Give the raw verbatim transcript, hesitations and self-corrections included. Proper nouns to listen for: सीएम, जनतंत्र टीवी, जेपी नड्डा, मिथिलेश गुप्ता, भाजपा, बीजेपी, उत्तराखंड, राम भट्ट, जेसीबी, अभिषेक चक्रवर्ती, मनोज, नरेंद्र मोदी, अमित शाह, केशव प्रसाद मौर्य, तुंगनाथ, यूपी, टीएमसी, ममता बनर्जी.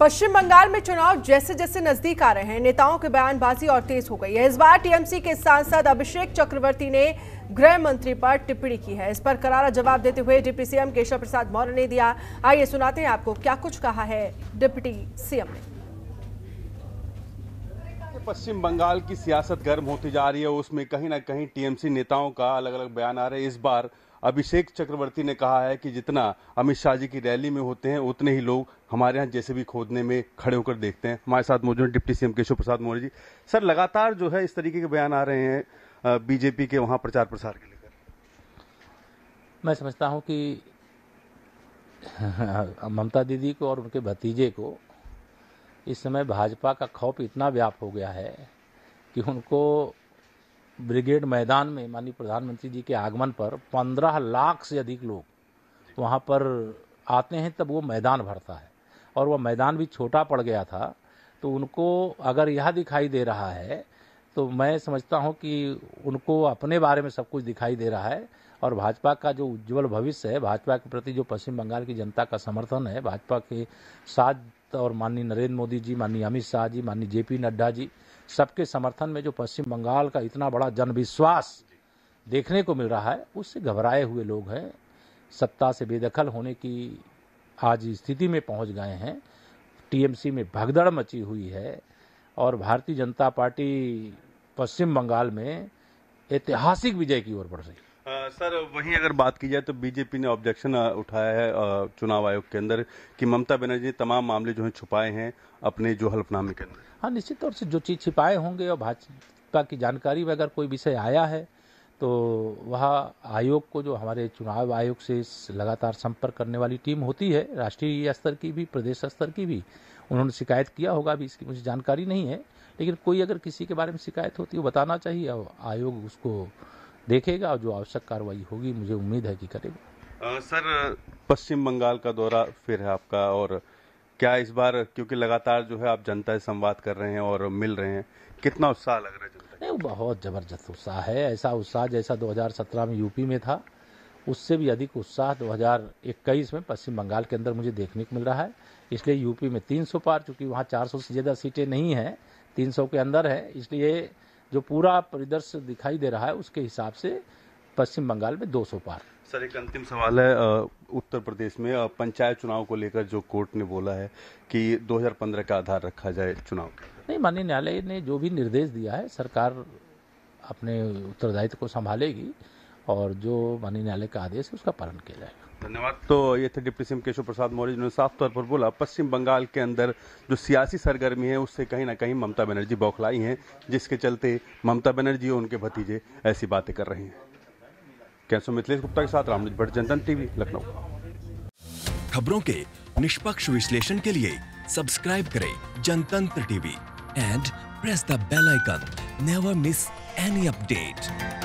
पश्चिम बंगाल में चुनाव जैसे जैसे नजदीक आ रहे हैं, नेताओं की बयानबाजी और तेज हो गई है। इस बार टीएमसी के सांसद अभिषेक चक्रवर्ती ने गृह मंत्री पर टिप्पणी की है। इस पर करारा जवाब देते हुए डिप्टी सीएम केशव प्रसाद मौर्य ने दिया। आइए सुनाते हैं आपको क्या कुछ कहा है डिप्टी सीएम ने। पश्चिम बंगाल की सियासत गर्म होती जा रही है, उसमें कहीं ना कहीं टीएमसी नेताओं का अलग अलग बयान आ रहे हैं। इस बार अभिषेक चक्रवर्ती ने कहा है कि जितना अमित शाह जी की रैली में होते हैं उतने ही लोग हमारे यहाँ जेसीबी खोदने में खड़े होकर देखते हैं। हमारे साथ मौजूद deputy सीएम केशव प्रसाद मौर्य ji. Sir, लगातार जो है इस तरीके के बयान आ रहे हैं बीजेपी के वहाँ प्रचार प्रसार के लेकर। मैं समझता हूँ कि ममता दीदी को और उनके भतीजे को इस समय भाजपा का खौफ इतना व्याप हो गया है कि उनको ब्रिगेड मैदान में माननीय प्रधानमंत्री जी के आगमन पर पंद्रह लाख से अधिक लोग वहाँ पर आते हैं तब वो मैदान भरता है, और वो मैदान भी छोटा पड़ गया था। तो उनको अगर यह दिखाई दे रहा है तो मैं समझता हूँ कि उनको अपने बारे में सब कुछ दिखाई दे रहा है, और भाजपा का जो उज्जवल भविष्य है, भाजपा के प्रति जो पश्चिम बंगाल की जनता का समर्थन है, भाजपा के साथ और माननीय नरेंद्र मोदी जी, माननीय अमित शाह जी, माननीय जेपी नड्डा जी, सबके समर्थन में जो पश्चिम बंगाल का इतना बड़ा जनविश्वास देखने को मिल रहा है, उससे घबराए हुए लोग हैं। सत्ता से बेदखल होने की आज स्थिति में पहुंच गए हैं। टीएमसी में भगदड़ मची हुई है, और भारतीय जनता पार्टी पश्चिम बंगाल में ऐतिहासिक विजय की ओर बढ़ रही है। आ, सर, वहीं अगर बात की जाए तो बीजेपी ने ऑब्जेक्शन उठाया है आ, चुनाव आयोग के अंदर कि ममता बनर्जी ने तमाम मामले जो हैं छुपाए हैं अपने जो हलफनामे के अंदर। हाँ, निश्चित तौर से जो चीज़ छिपाए होंगे और भाजपा की जानकारी में अगर कोई विषय आया है तो वह आयोग को, जो हमारे चुनाव आयोग से लगातार संपर्क करने वाली टीम होती है, राष्ट्रीय स्तर की भी, प्रदेश स्तर की भी, उन्होंने शिकायत किया होगा। अभी इसकी मुझे जानकारी नहीं है, लेकिन कोई अगर किसी के बारे में शिकायत होती है बताना चाहिए, और आयोग उसको देखेगा और जो आवश्यक कार्रवाई होगी मुझे उम्मीद है कि करेगा। सर, पश्चिम बंगाल का दौरा फिर है आपका, और क्या इस बार, क्योंकि लगातार जो है आप जनता से संवाद कर रहे हैं और मिल रहे हैं, कितना उत्साह लग रहा है जनता? नहीं, बहुत ज़बरदस्त उत्साह है। ऐसा उत्साह जैसा दो हज़ार सत्रह में यूपी में था, उससे भी अधिक उत्साह दो हज़ार इक्कीस में पश्चिम बंगाल के अंदर मुझे देखने को मिल रहा है। इसलिए यूपी में तीन सौ पार, चूँकि वहाँ चार सौ से ज़्यादा सीटें नहीं हैं, तीन सौ के अंदर है, इसलिए जो पूरा परिदृश्य दिखाई दे रहा है उसके हिसाब से पश्चिम बंगाल में दो सौ पार। सर, एक अंतिम सवाल है। उत्तर प्रदेश में पंचायत चुनाव को लेकर जो कोर्ट ने बोला है कि दो हज़ार पंद्रह का आधार रखा जाए चुनाव के, नहीं, माननीय न्यायालय ने जो भी निर्देश दिया है सरकार अपने उत्तरदायित्व को संभालेगी, और जो माननीय न्यायालय का आदेश है उसका पालन किया जाएगा। धन्यवाद। तो ये थे डिप्टी सीएम केशव प्रसाद मौर्य, जिन्होंने साफ तौर पर बोला पश्चिम बंगाल के अंदर जो सियासी सरगर्मी है उससे कहीं ना कहीं ममता बनर्जी बौखलाई हैं, जिसके चलते ममता बनर्जी और उनके भतीजे ऐसी बातें कर रहे हैं। कैसो मिथिलेश गुप्ता के साथ राम भट्ट, जनतंत्र टीवी, लखनऊ। खबरों के निष्पक्ष विश्लेषण के लिए सब्सक्राइब करें जनतंत्र टीवी and press the bell icon. Never miss any update.